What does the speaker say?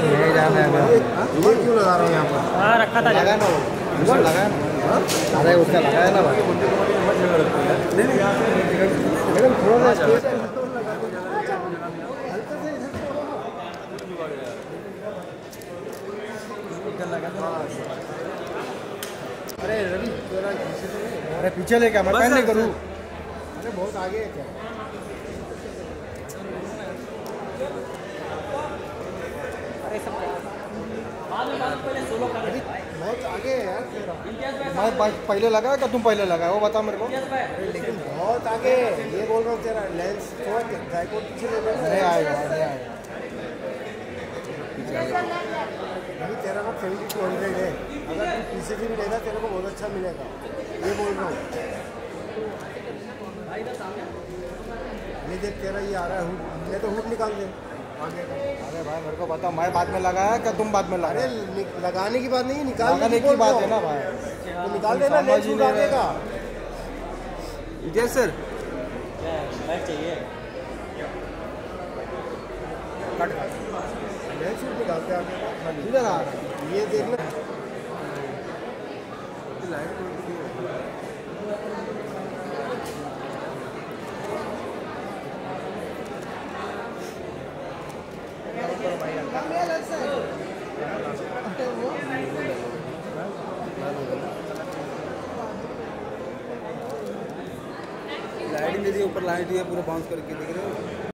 क्यों लगा रहा हूँ यहाँ पर? रखा था लगा ना, उसका लगाया ना भाई। मैडम थोड़ा सा अरे पीछे ले क्या, मैं पहले करूँ। अरे बहुत आगे है क्या? अरे सब बहुत आगे है यार तेरा। मैं पहले लगा क्या तुम पहले लगा, वो बता मेरे को। लेकिन बहुत आगे ये बोल रहा हूँ तेरा लेंस थोड़ा ट्राइपॉड पीछे ले। अरे आएगा अरे आएगा अभी तेरा का 70-200 है। अगर तू पीछे से भी लेगा तेरे को बहुत अच्छा मिलेगा, ये बोल रहा हूँ। ये देख तेरा ये आ रहा है हुड, ये तो हुड निकाल दे आगे का। अरे भाई मेरे को बता, मैं बाद में लगाया क्या तुम बाद में लगा? अरे लगाने की बात नहीं, निकालने की बात है ना भाई। तो निकाल देना लेंस आगे का। इधर सर चाहिए डालते हैं आप ये देखना। लाइट दे दी ऊपर, लाइट दिया पूरा बाउंस करके देख रहे हो।